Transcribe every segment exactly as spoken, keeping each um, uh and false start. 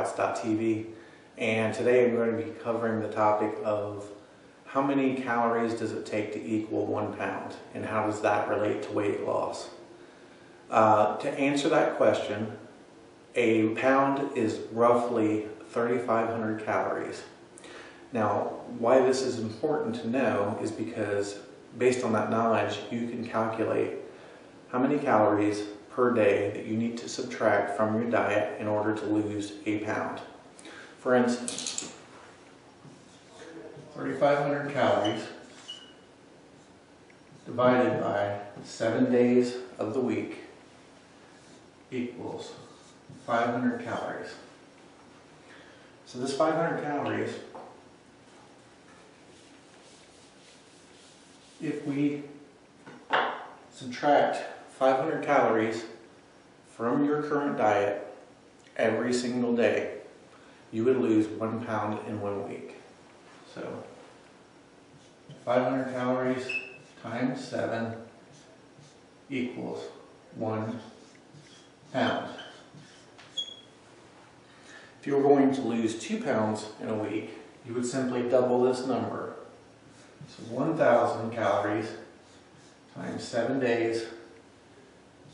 hiit workouts dot t v, and today I'm going to be covering the topic of how many calories does it take to equal one pound, and how does that relate to weight loss? Uh, to answer that question, a pound is roughly thirty-five hundred calories. Now, why this is important to know is because based on that knowledge, you can calculate how many calories per day that you need to subtract from your diet in order to lose a pound. For instance, thirty-five hundred calories divided by seven days of the week equals five hundred calories. So this five hundred calories, if we subtract five hundred calories from your current diet every single day, you would lose one pound in one week. So five hundred calories times seven equals one pound. If you were going to lose two pounds in a week, you would simply double this number. So one thousand calories times seven days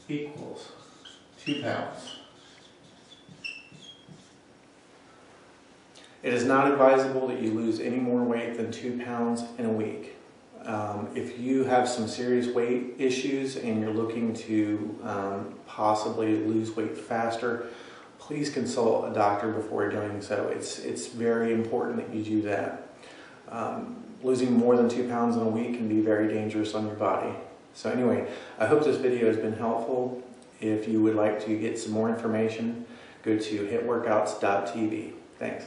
equals two pounds. It is not advisable that you lose any more weight than two pounds in a week. Um, if you have some serious weight issues and you're looking to um, possibly lose weight faster, please consult a doctor before doing so. It's, it's very important that you do that. Um, Losing more than two pounds in a week can be very dangerous on your body. So anyway, I hope this video has been helpful. If you would like to get some more information, go to hiit workouts dot t v. Thanks.